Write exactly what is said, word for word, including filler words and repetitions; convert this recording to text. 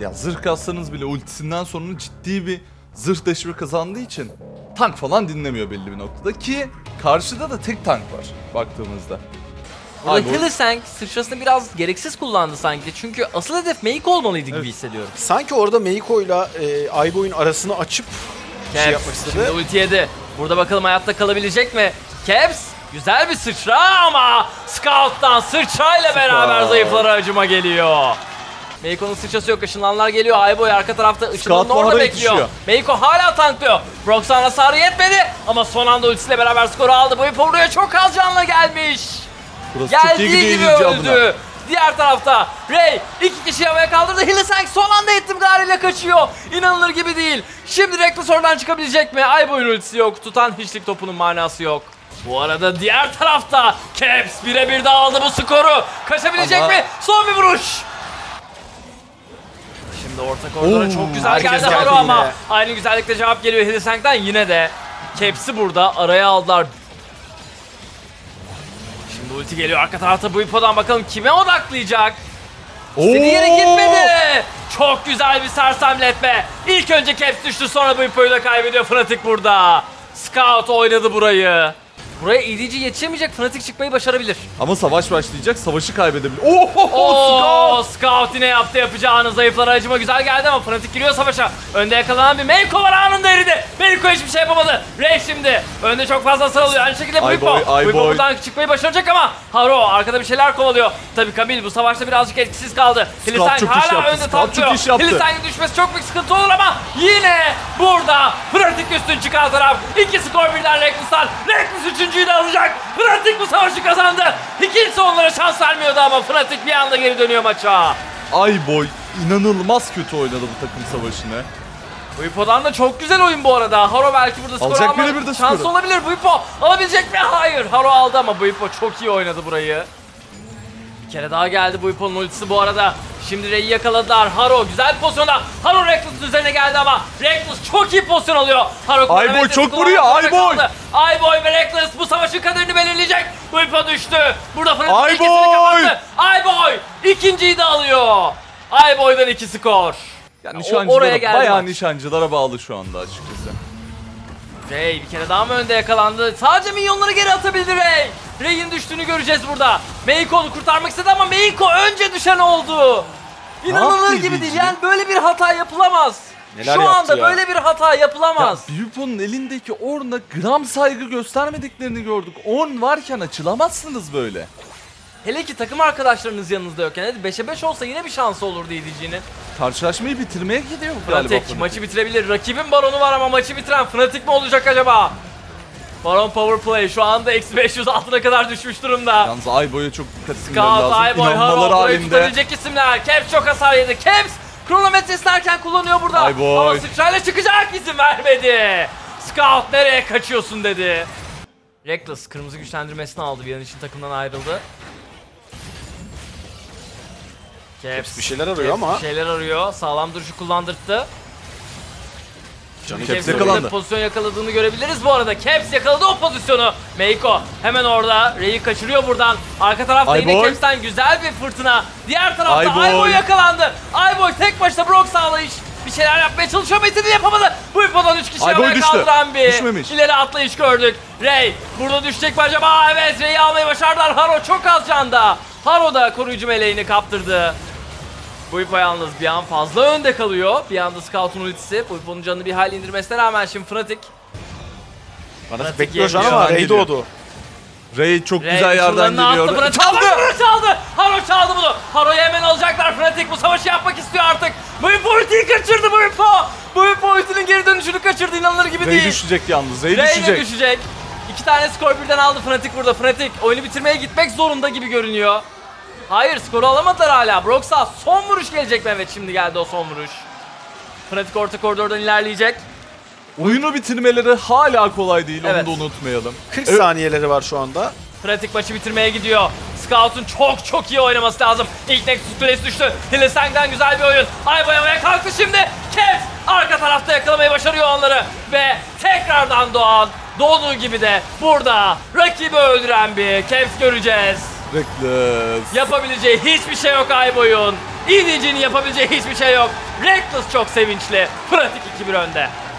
Ya zırh kassanız bile ultisinden sonra ciddi bir zırh deşme kazandığı için tank falan dinlemiyor belli bir noktada ki karşıda da tek tank var baktığımızda. Burada Hylissang sıçrasını biraz gereksiz kullandı sanki, çünkü asıl hedef Meiko olmalıydı, evet, gibi hissediyorum. Sanki orada Meiko ile Ayboy'un arasını açıp Caps şey yapmak istedi. Şimdi ulti yedi. Burada bakalım hayatta kalabilecek mi? Caps güzel bir sıçra ama Scout'tan sıçrayla beraber zayıflara acıma geliyor. Meiko'nun sıçrası yok, ışınlanlar geliyor. Ayboy arka tarafta ışınlanın orada bekliyor. Düşüyor. Meiko hala tanklıyor. Broksana hasarı yetmedi ama son anda ultisiyle beraber skoru aldı. Bwipo buraya çok az canla gelmiş. Burası geldiği gibi öldü. Adına. Diğer tarafta Ray iki kişi havaya kaldırdı. Hylissang son anda ettimgariyle kaçıyor. İnanılır gibi değil. Şimdi Reckless oradan çıkabilecek mi? Ayboy'un ultisi yok. Tutan hiçlik topunun manası yok. Bu arada diğer tarafta Caps birebir daha aldı bu skoru. Kaçabilecek ama... mi? Son bir vuruş. Şimdi orta koridora çok güzel geldi Haro ama yine aynı güzellikle cevap geliyor Hylissang'dan. Yine de Caps'i burada araya aldılar. Şimdi ulti geliyor arka tarafta Bwipo'dan, bakalım kime odaklayacak? İstediği yere gitmedi. Çok güzel bir sersemletme. İlk önce Caps düştü, sonra Bwipo'yu da kaybediyor Fnatic burada. Scout oynadı burayı. Buraya E D G yetişemeyecek, Fnatic çıkmayı başarabilir. Ama savaş başlayacak, savaşı kaybedebilir. Ooo, Scout! Scout yine yaptı yapacağını, zayıflara acıma güzel geldi ama Fnatic giriyor savaşa. Önde yakalanan bir Meiko var, anında eridi. Meiko hiçbir şey yapamadı. Ray şimdi önde çok fazla sarılıyor. Aynı şekilde Bwipo. Bwipo buradan çıkmayı başaracak ama Haro arkada bir şeyler kovalıyor. Tabii Kamil bu savaşta birazcık etkisiz kaldı. Hylissang hala önde tanklıyor. Hylissang'ın düşmesi çok büyük sıkıntı olur ama yine burada Fnatic üstün çıkan taraf. İki skor birden Reckless'tan. Reckless üçüncü de alacak. Fnatic bu savaşı kazandı. Hiç onlara şans vermiyordu ama Fnatic bir anda geri dönüyor maça. Ayboy inanılmaz kötü oynadı bu takım savaşını. Bwipo'dan da çok güzel oyun bu arada. Haro belki burada skor almak şansı skoru olabilir. Bwipo alabilecek mi? Hayır. Haro aldı ama Bwipo çok iyi oynadı burayı. Bir kere daha geldi Bwipo'nun ultisi bu arada. Şimdi Ray'i yakaladılar. Haro güzel pozisyonda. Haro Reckless'ın üzerine geldi ama Reckless çok iyi pozisyon alıyor. Haro Ayboy çok vuruyor. Ayboy. Ayboy ve Reckless bu savaşın kaderini belirleyecek. Bwipo düştü. Burada Fnatic ikisini kapattı. Ayboy ikinciyi de alıyor. Ayboy'dan iki skor. Yani nişancılara, bayağı nişancılara bağlı şu anda açıkçası. Ray bir kere daha mı önde yakalandı? Sadece minyonları geri atabildi Ray. Ray'in düştüğünü göreceğiz burada. Meiko'nu kurtarmak istedi ama Meiko önce düşen oldu. İnanılır gibi değil. Yani böyle bir hata yapılamaz. Neler şu anda ya? Böyle bir hata yapılamaz. Ya, Bwipo'nun elindeki Orn'a gram saygı göstermediklerini gördük. Orn varken açılamazsınız böyle. Hele ki takım arkadaşlarınız yanınızda yokken. Hadi beşe beş olsa yine bir şansı olurdu E D G'nin. Karşılaşmayı bitirmeye gidiyor galiba Fnatic. Maçı bitirebilir. Rakibin baronu var ama maçı bitiren Fnatic mi olacak acaba? Baron powerplay şu anda eksi beş yüz altına kadar düşmüş durumda. Yalnız Ayboy'a çok dikkat etmemiz lazım. Ayboy, İnanmaları halinde. Tutabilecek isimler. Caps çok hasar yedi. Caps kronometre isterken kullanıyor burada. Ayboy. Ama sıçrayla çıkacak, izin vermedi. Scout nereye kaçıyorsun dedi. Reckless kırmızı güçlendirmesini aldı. Bir an için takımdan ayrıldı. Caps bir şeyler arıyor Caps ama. Bir şeyler arıyor. Sağlam duruşu kullandırttı. Caps yakalandı. Pozisyon yakaladığını görebiliriz bu arada. Caps yakaladı o pozisyonu. Meiko hemen orada. Ray'i kaçırıyor buradan. Arka tarafta Ayboy. Yine Caps'ten güzel bir fırtına. Diğer tarafta Ayboy yakalandı. Ayboy tek başına Broksana iş bir şeyler yapmaya çalışıyor. Metini yapamadı. Bu ipodan üç kişi havaya kaldıran bir düşmemiş ileri atlayış gördük. Ray burada düşecek mi acaba? Evet, Ray'i almayı başardılar. Haro çok az canda. Haro da koruyucu meleğini kaptırdı. Bwipo yalnız bir an fazla önde kalıyor. Bir anda Scout'un ultisi. Bwipo'nun canını bir hayli indirmesine rağmen şimdi Fnatic. Fnatic bekliyor ama Ray doğdu. Ray çok Ray güzel yerden geliyor. Çaldı! Çaldı! Çaldı! Haro çaldı bunu. Haro'yu hemen alacaklar. Fnatic bu savaşı yapmak istiyor artık. Bwipo ultiyi kaçırdı Bwipo. Bwipo ultinin geri dönüşünü kaçırdı. İnanılır gibi Ray değil. Ray düşecek yalnız. Ray, Ray düşecek. düşecek. İki tane skor birden aldı Fnatic burada. Fnatic oyunu bitirmeye gitmek zorunda gibi görünüyor. Hayır, skoru alamadılar hala. Broksana son vuruş gelecek mi? Evet, şimdi geldi o son vuruş. Fnatic orta koridordan ilerleyecek. Oyunu bitirmeleri hala kolay değil, evet, onu da unutmayalım. kırk evet. saniyeleri var şu anda. Fnatic maçı bitirmeye gidiyor. Scout'un çok çok iyi oynaması lazım. İlk Nexus kulesi düştü. Hylissang'dan güzel bir oyun. Ayboy havaya kalktı şimdi. Caps arka tarafta yakalamayı başarıyor onları. Ve tekrardan doğan, doğduğu gibi de burada rakibi öldüren bir Caps göreceğiz. Reckless. Yapabileceği hiçbir şey yok Ayboy'un. E D G'nin yapabileceği hiçbir şey yok. Reckless çok sevinçli. Fnatic iki bir önde.